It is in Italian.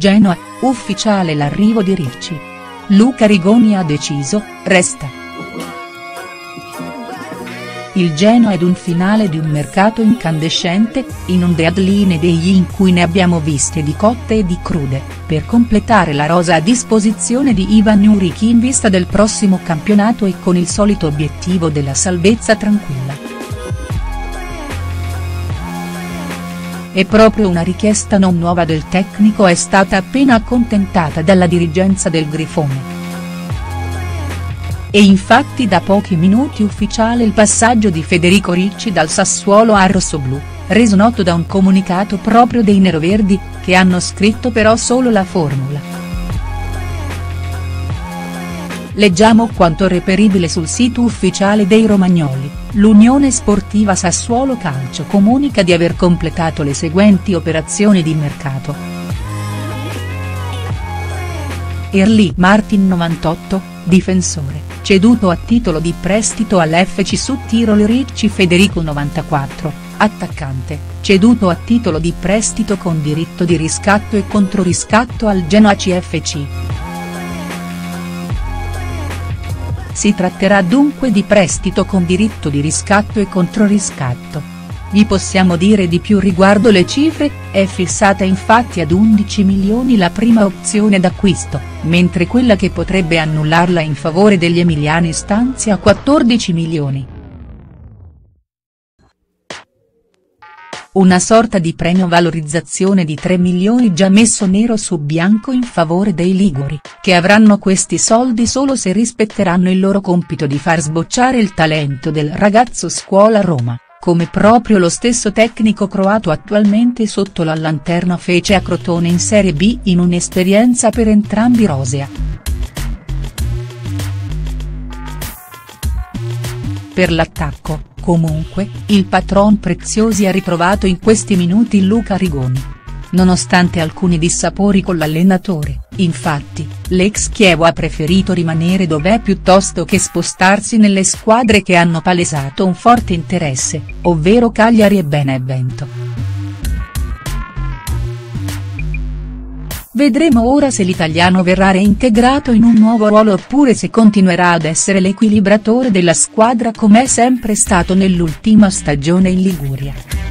Genoa, ufficiale l'arrivo di Ricci. Luca Rigoni ha deciso, resta. Il Genoa ed un finale di un mercato incandescente, in un deadline day in cui ne abbiamo viste di cotte e di crude, per completare la rosa a disposizione di Ivan Juric in vista del prossimo campionato e con il solito obiettivo della salvezza tranquilla. E proprio una richiesta non nuova del tecnico è stata appena accontentata dalla dirigenza del Grifone. E infatti da pochi minuti ufficiale il passaggio di Federico Ricci dal Sassuolo al rossoblù, reso noto da un comunicato proprio dei neroverdi, che hanno scritto però solo la formula. Leggiamo quanto reperibile sul sito ufficiale dei romagnoli. L'Unione Sportiva Sassuolo Calcio comunica di aver completato le seguenti operazioni di mercato. Erlic Martin 98, difensore, ceduto a titolo di prestito all'FC Sudtirol. Ricci Federico 94, attaccante, ceduto a titolo di prestito con diritto di riscatto e controriscatto al Genoa CFC. Si tratterà dunque di prestito con diritto di riscatto e controriscatto. Vi possiamo dire di più riguardo le cifre, è fissata infatti ad 11 milioni la prima opzione d'acquisto, mentre quella che potrebbe annullarla in favore degli emiliani stanzia 14 milioni. Una sorta di premio valorizzazione di 3 milioni già messo nero su bianco in favore dei liguri, che avranno questi soldi solo se rispetteranno il loro compito di far sbocciare il talento del ragazzo scuola Roma, come proprio lo stesso tecnico croato attualmente sotto la lanterna fece a Crotone in Serie B in un'esperienza per entrambi rosea. Per l'attacco, comunque, il patron Preziosi ha ritrovato in questi minuti Luca Rigoni. Nonostante alcuni dissapori con l'allenatore, infatti, l'ex chievo ha preferito rimanere dov'è piuttosto che spostarsi nelle squadre che hanno palesato un forte interesse, ovvero Cagliari e Benevento. Vedremo ora se l'italiano verrà reintegrato in un nuovo ruolo oppure se continuerà ad essere l'equilibratore della squadra com'è sempre stato nell'ultima stagione in Liguria.